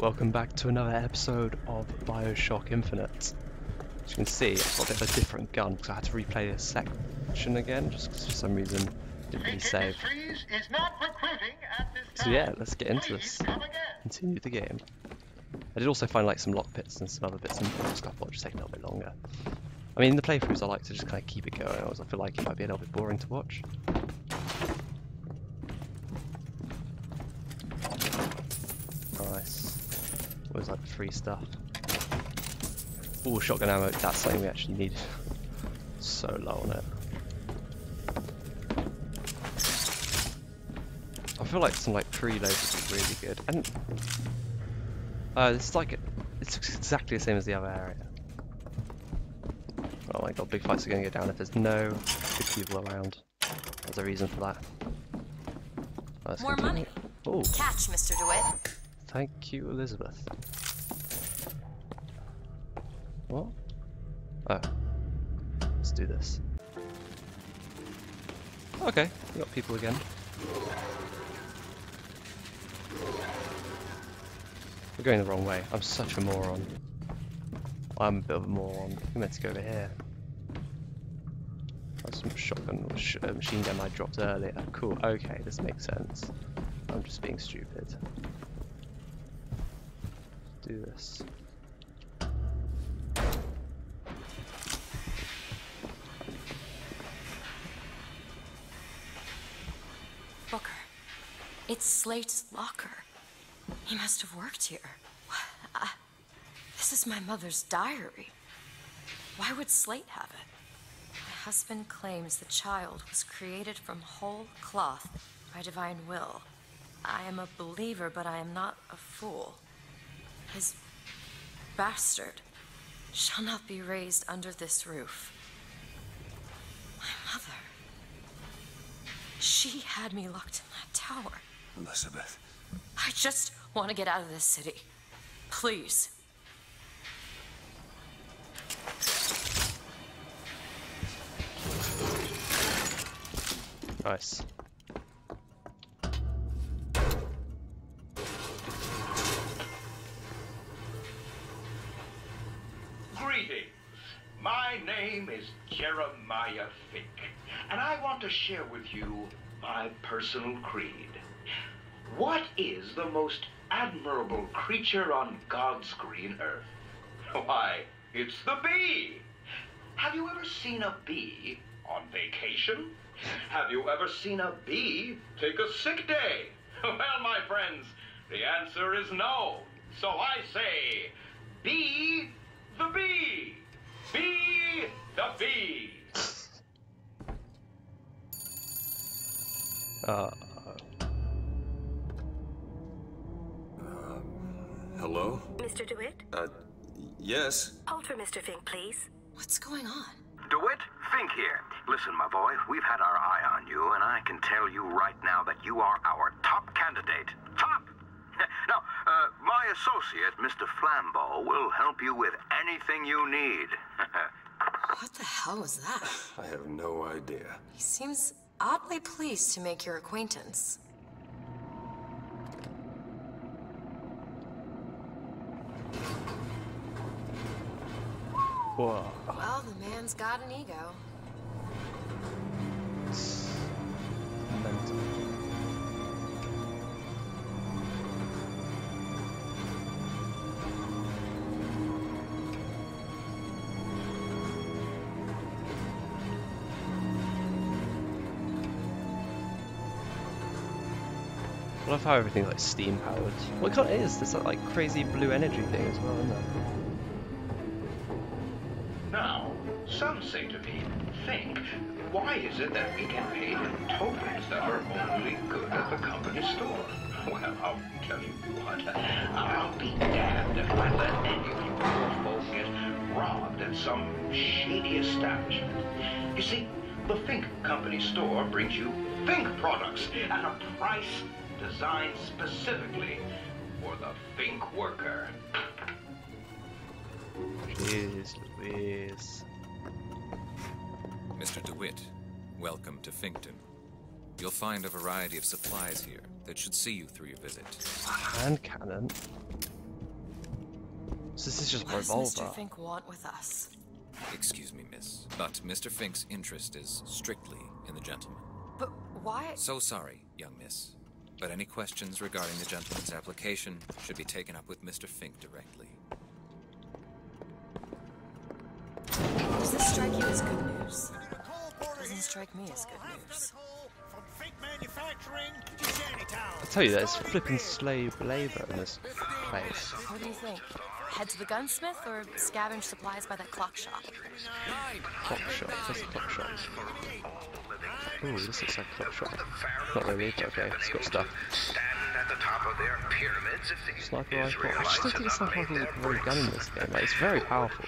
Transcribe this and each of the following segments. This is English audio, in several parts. Welcome back to another episode of Bioshock Infinite. As you can see, I've got a bit of a different gun because I had to replay this section again just because for some reason it didn't really save. Is not recruiting at this time. So yeah, let's get into this. Continue the game. I did also find like some lockpits and some other bits and stuff, but it'll just take a little bit longer. I mean, in the playthroughs I like to just kind of keep it going, I feel like it might be a little bit boring to watch. Nice. Always like the free stuff. Ooh, shotgun ammo, that's something we actually need. So low on it. I feel like some like preloads would be really good. And it's exactly the same as the other area. Oh my god, big fights are going to go down if there's no good people around. There's a reason for that. Nice. More money. Oh. Catch, Mr. DeWitt. Thank you, Elizabeth. What? Oh. Let's do this. Okay, we got people again. We're going the wrong way. I'm such a moron. I'm a bit of a moron. We're meant to go over here. That's some shotgun machine gun I dropped earlier. Cool, okay, this makes sense. I'm just being stupid. Do this. Booker. It's Slate's locker. He must have worked here. This is my mother's diary. Why would Slate have it? My husband claims the child was created from whole cloth by divine will. I am a believer, but I am not a fool. His bastard shall not be raised under this roof. My mother. She had me locked in that tower. Elizabeth. I just want to get out of this city. Please. Nice. My name is Jeremiah Fink, and I want to share with you my personal creed. What is the most admirable creature on God's green earth? Why, it's the bee! Have you ever seen a bee on vacation? Have you ever seen a bee take a sick day? Well, my friends, the answer is no. So I say, be the bee! Be the bee! Hello? Mr. DeWitt? Yes? Hold for Mr. Fink, please. What's going on? DeWitt, Fink here. Listen, my boy, we've had our eye on you, and I can tell you right now that you are our top candidate. Top! Now, my associate, Mr. Flambeau, will help you with anything you need. What the hell was that? I have no idea. He seems oddly pleased to make your acquaintance. Whoa. Well, the man's got an ego. It's mental. I love how everything's like steam powered. Well, it kind of is. There's that like crazy blue energy thing as well, isn't there? Now, some say to me, Think, why is it that we get paid in tokens that are only good at the company store? Well, I'll tell you what, I'll be damned if I let any poor folk get robbed at some shady establishment. You see, the Think Company Store brings you Think products at a price designed specifically for the Think worker. Jeez Louise. Mr. DeWitt, welcome to Finkton. You'll find a variety of supplies here that should see you through your visit. Hand cannon. So this is just what revolver. What does Mr. Fink want with us? Excuse me, miss, but Mr. Fink's interest is strictly in the gentleman. But why? So sorry, young miss, but any questions regarding the gentleman's application should be taken up with Mr. Fink directly. Does this strike you as good news? Doesn't strike me as good news. I tell you, there's flipping slave labor in this place. What do you think? Head to the gunsmith or scavenge supplies by that clock shop? Clock shop? What's the clock shop? Ooh, this looks like a clock shop. Not really, but okay, it's got stuff. Sniper rifle. I just don't think the sniper rifle would really gun in this game. Like, it's very powerful.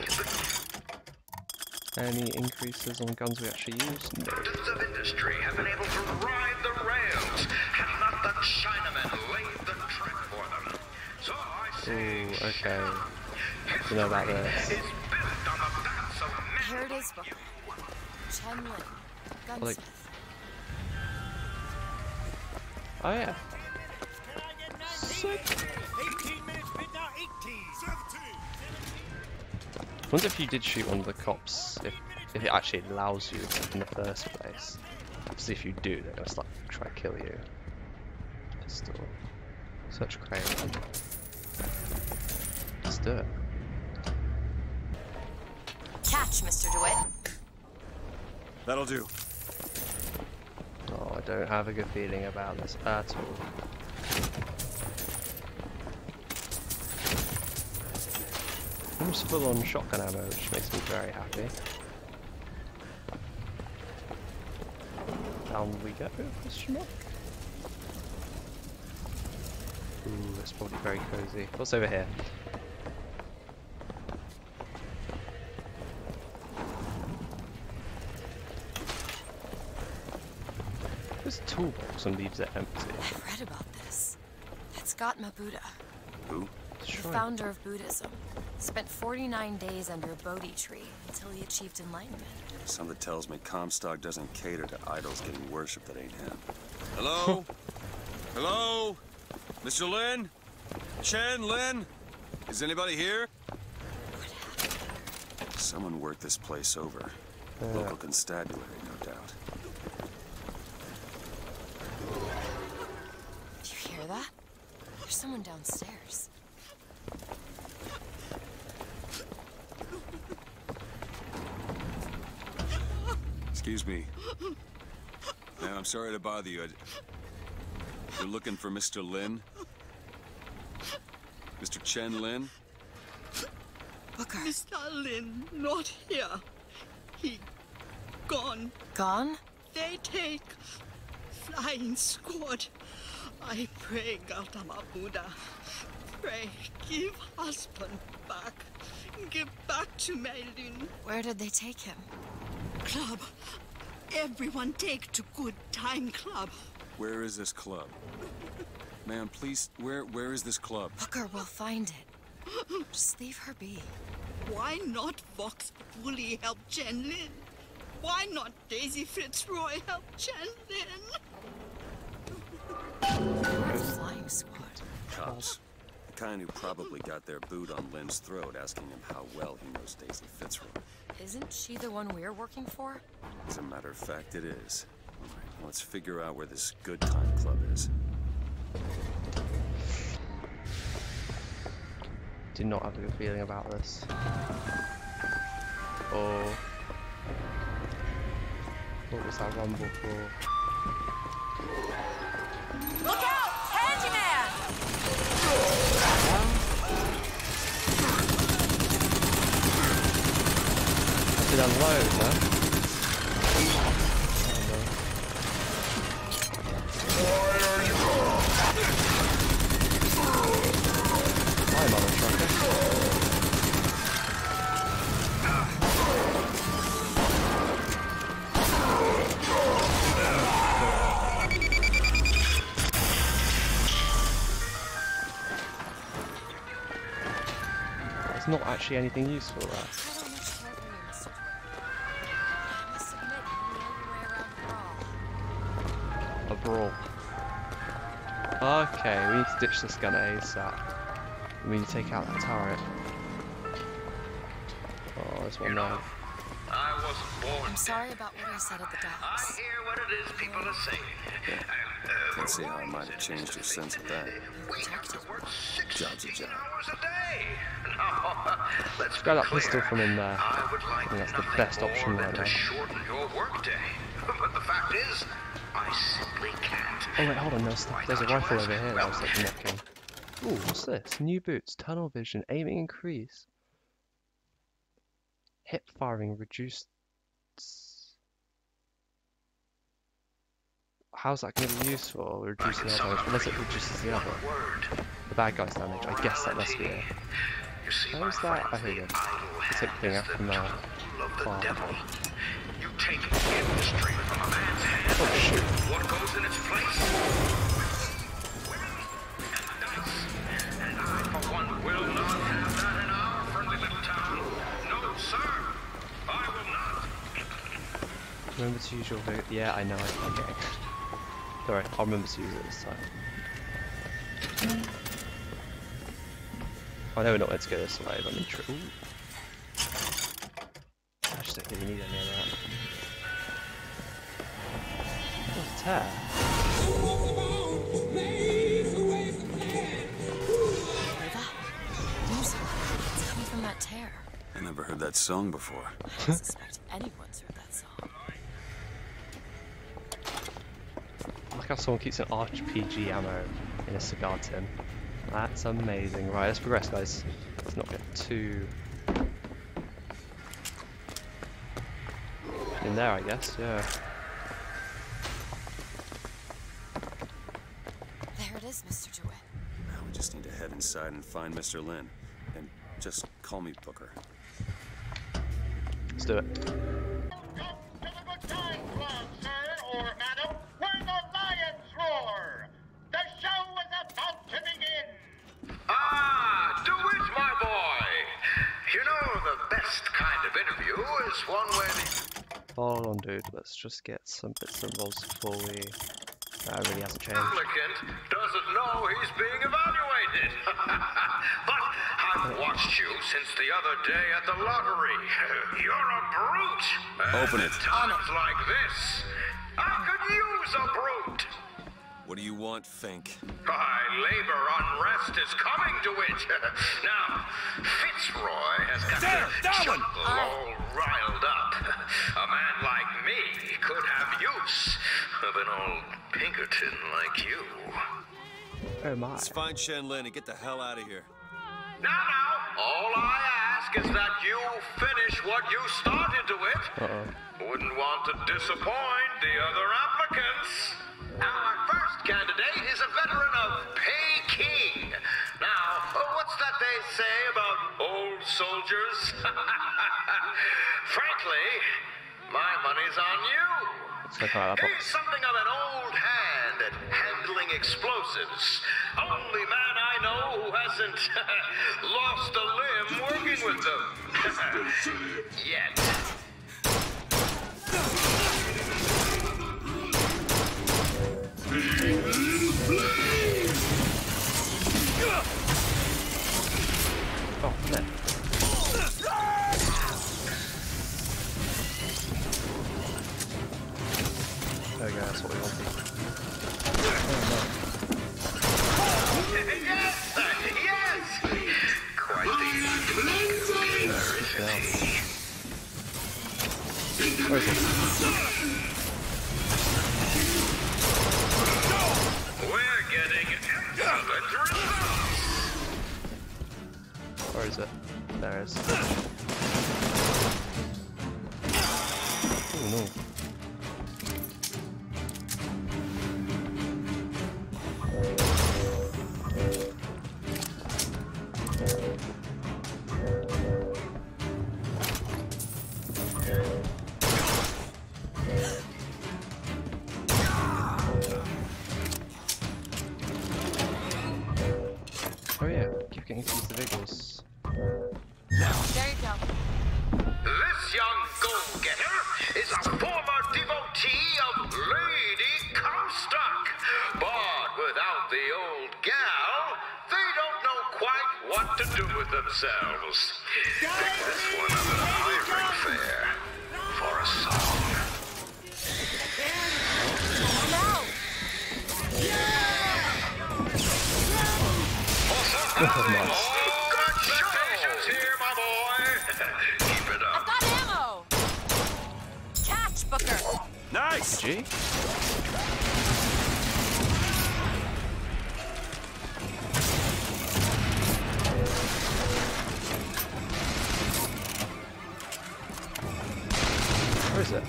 Any increases on guns we actually use? No. Of industry have been able to ride the rails, had not the Chinaman laid the track for them. So I say, ooh, okay. I don't know about this. Here it is, Booker. Chen Lin, gunsmith. Oh yeah. Sick. 18 minutes, now 18. 17. I wonder if you did shoot one of the cops, if it actually allows you in the first place. Because if you do, they're going to start to try to kill you. Pistol. Search crane. Let's do it. Catch, Mr. DeWitt. That'll do. Oh, I don't have a good feeling about this at all. Almost full on shotgun ammo, which makes me very happy. Down we go, question mark. Ooh, that's probably very cozy. What's over here? There's a toolbox and leaves it empty. I've read about this. That's Gautama Buddha. Who? The founder of Buddhism. Spent 49 days under a Bodhi tree until he achieved enlightenment. Something tells me Comstock doesn't cater to idols getting worship that ain't him. Hello? Hello? Mr. Lin? Chen Lin? Is anybody here? What happened? Someone worked this place over. Local constabulary, no doubt. Did you hear that? There's someone downstairs. Excuse me. Man, I'm sorry to bother you. You're looking for Mr. Lin? Mr. Chen Lin? Booker. Mr. Lin, not here. He... gone. Gone? They take... flying squad. I pray, Gautama Buddha. Pray, give husband back. Give back to Mei Lin. Where did they take him? Club. Everyone take to Good Time Club. Where is this club? Ma'am, please, where is this club? Booker will find it. Just leave her be. Why not Vox Populi help Chen Lin? Why not Daisy Fitzroy help Chen Lin? Flying squad. Cops. The kind who probably got their boot on Lin's throat asking him how well he knows Daisy Fitzroy. Isn't she the one we're working for? As a matter of fact, it is. All right, let's figure out where this Good Time Club is. Did not have a good feeling about this. Oh. What was that rumble for? Look out! Handyman! Unload, huh? I'm on a trucker. It's not actually anything useful, that. Okay, we need to ditch this gun ASAP. We need to take out that turret. There's one more. I was born. I'm sorry about what I said at the docks. I hear what it is people are saying. Yeah. Let's see how I might have changed your sense of that. We have to work 16 hours a day. No, let's grab that pistol from in there. I would like that's the best option right now. Shorten your work day. But the fact is, I simply can't. Oh wait, hold on. There's a rifle over here. Well, I was looking. Ooh, what's this? New boots, tunnel vision, aiming increase. Hip firing reduced. How's that going to be useful? Reducing the damage, unless it reduces the other. The bad guy's damage, I guess that must be it. How's that? I hear it. It's picking up from now. Oh shoot. What goes in its place? Remember to use your vote. Yeah, I know. I'm getting it. Alright, I'll remember to use it this time. I know we're not meant to go this way, but I'm in trouble. I just don't think we need any of that. What a tear. It's coming from that tear. I never heard that song before. I don't suspect anyone's heard that song. How someone keeps an RPG ammo in a cigar tin. That's amazing. Right, let's progress, guys. Let's not get too in there, I guess. Yeah. There it is, Mr. DeWitt. Now we just need to head inside and find Mr. Lin, and just call me Booker. Let's do it. Hold on, dude. Let's just get some bits and rolls before we. That really hasn't changed. Applicant doesn't know he's being evaluated. But I've watched you since the other day at the lottery. You're a brute. Open it. Times like this, I could use a brute. What do you want, Fink? My labor unrest is coming to it. Now, Fitzroy has got the jungle all riled up. A man like me could have use of an old Pinkerton like you. Oh my. Let's find Chen Lin and get the hell out of here. Now, all I ask is that you finish what you started to it. Wouldn't want to disappoint the other applicants. Our first candidate is a veteran of Peking. Now, what's that they say about old soldiers? Frankly, my money's on you. He's something of an old hand at handling explosives. Only man I know who hasn't lost a limb working with them. Yet. Oh, flip. There we go, that's what we wanted. Oh, no. Yes! Yes! Quite the where is it? Where is it? There it is. Oh no. what to do with themselves. Pick this one up at a hiring fair for a song. What a monster. Congratulations here, my boy. Keep it up. I've got ammo. Catch, Booker. Nice. G. Where is it?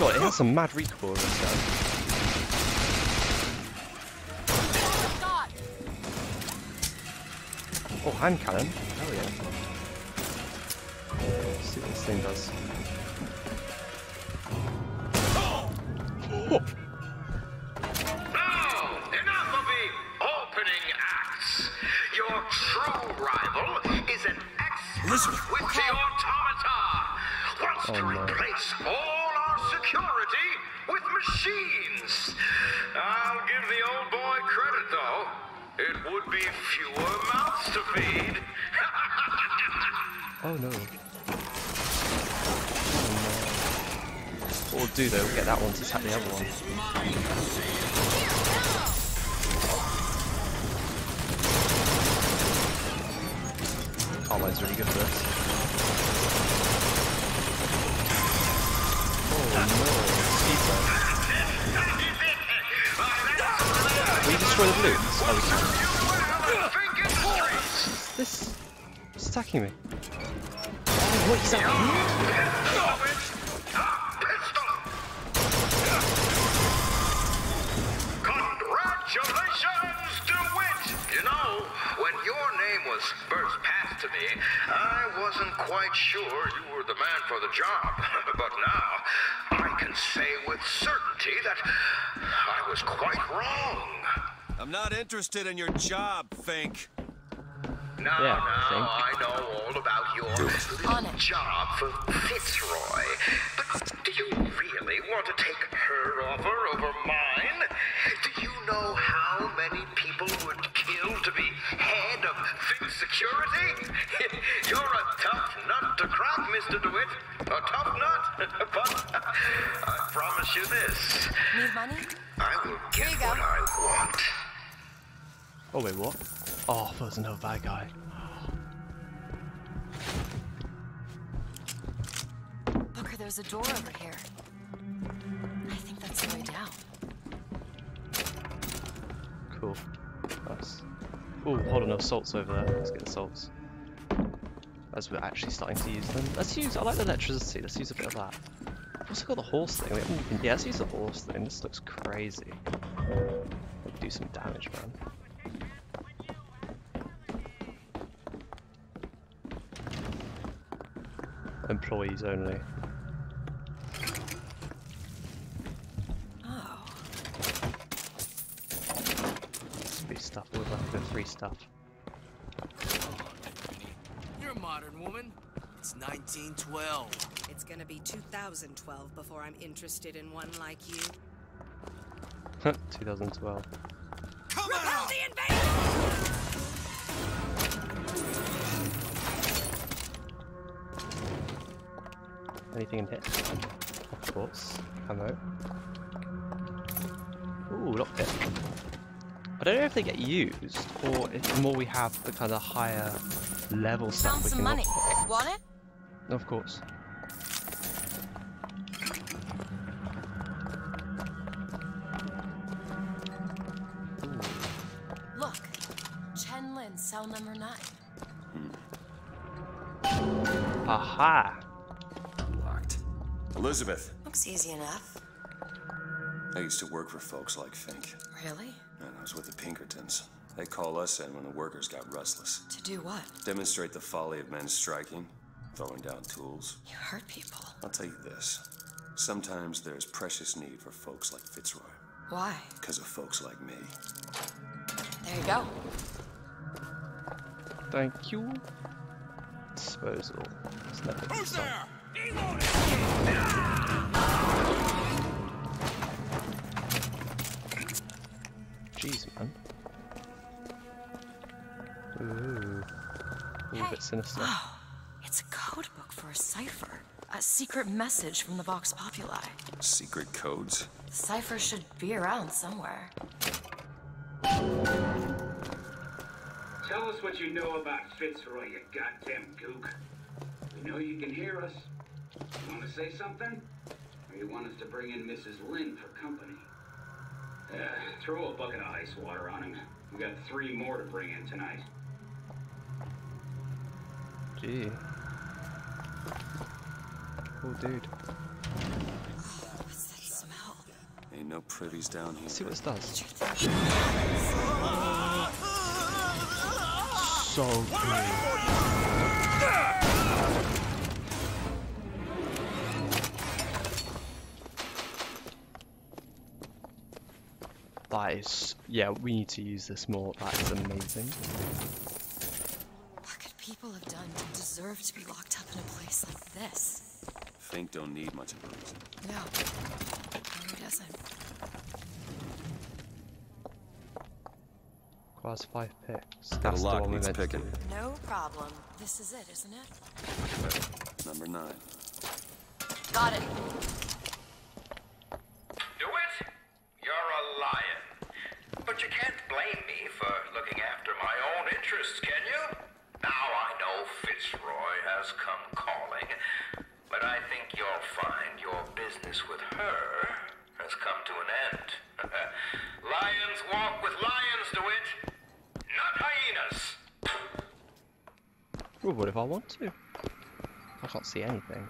God, it has some mad recoil in this game. Oh, hand cannon. Hell yeah. Let's see what this thing does. Oh. Now, enough of the opening acts. Your true rival is an expert with the Automata. Wants to replace all our security with machines. I'll give the old boy credit, though. It would be fewer mouths to feed. Oh no. What we'll do though, we'll get that one to tap the other one. Carmine's really good for this. Oh no, we destroy the balloons? Oh, this is attacking me. Oh, what is that? Congratulations, DeWitt! You know, when your name was first passed to me, I wasn't quite sure you were the man for the job. But now, I can say with certainty that I was quite wrong. I'm not interested in your job, Fink. No, I know all about your job for Fitzroy. But do you really want to take her offer over mine? Do you know how many people would kill to be head of Fink's security? You're a tough nut to crack, Mr. DeWitt. A tough nut, but I promise you this. Need money? I will get what I want. Oh wait, what? Oh, there's another bad guy. Booker, there's a door over here. I think that's the way down. Cool. Nice. Oh, hold on, there's salts over there. Let's get the salts. As we're actually starting to use them. Let's use, I like the electricity, let's use a bit of that. I've also got the horse thing. Yeah, let's use the horse thing. This looks crazy. It'll do some damage, man. Employees only. Oh. Free stuff. We'll have to do free stuff. You're a modern woman. It's 1912. It's gonna be 2012 before I'm interested in one like you. 2012. Come on! The invasion! Anything in here? Of course. Ammo. Ooh, lockpick. I don't know if they get used, or if the more we have the kind of higher level stuff we can lockpick. Want it? Of course. Ooh. Look, Chen Lin, cell number 9. Aha! Elizabeth. Looks easy enough. I used to work for folks like Fink. Really? And I was with the Pinkertons. They call us in when the workers got restless. To do what? Demonstrate the folly of men striking, throwing down tools. You hurt people. I'll tell you this. Sometimes there's precious need for folks like Fitzroy. Why? Because of folks like me. There you go. Thank you. Disposal. Who's there? He won't escape! bit sinister. Oh, it's a code book for a cipher. A secret message from the Vox Populi. Secret codes? The cipher should be around somewhere. Tell us what you know about Fitzroy, you goddamn gook. We know you can hear us. You want to say something? Or you want us to bring in Mrs. Lin for company? Throw a bucket of ice water on him. We got 3 more to bring in tonight. Gee. Oh, dude. What's that smell? Ain't no privies down here. See what it does. So good. That is... yeah, we need to use this more. That is amazing. What could people have done to deserve to be locked up in a place like this? Fink don't need much of a reason. No, he doesn't. Class 5 picks. That's the lock needs picking. No problem. This is it, isn't it? Number 9. Got it. DeWitt, you're a lion. But you can't blame me for looking after my own interests, can you? Now I know Fitzroy has come calling. But I think you'll find your business with her has come to an end. Lions walk with lions, DeWitt, not hyenas. Well, what if I want to? I can't see anything.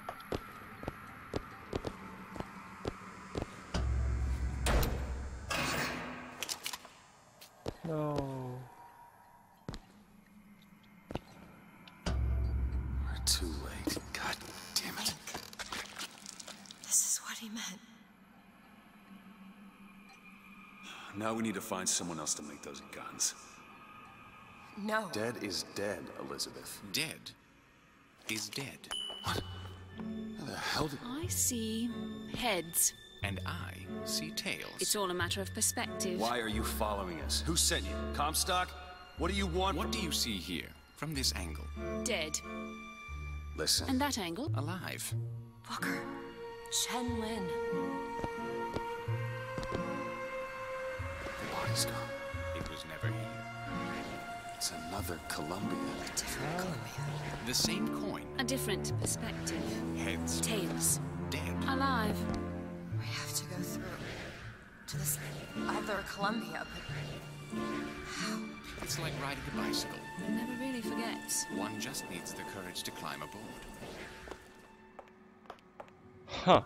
No. We're too late. God. Now we need to find someone else to make those guns. No. Dead is dead, Elizabeth. Dead is dead. What? How the hell did... I see heads. And I see tails. It's all a matter of perspective. Why are you following us? Who sent you? Comstock? What do you want? What do you see here from this angle? Dead. Listen. And that angle? Alive. Walker. Chen Lin. The body's gone. It was never here. It's another Columbia. A different Columbia. The same coin. A different perspective. Heads. Tails. Dead. Alive. We have to go through to this other Columbia, but how? It's like riding a bicycle. It never really forgets. One just needs the courage to climb aboard. Huh.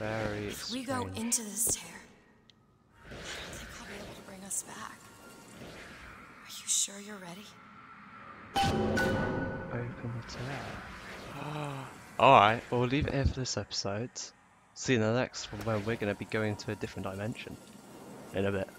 Very if we go into this tear, I don't think I'll be able to bring us back. Are you sure you're ready? Open the tear. Alright, we'll leave it here for this episode. See you in the next one where we're going to be going to a different dimension. In a bit.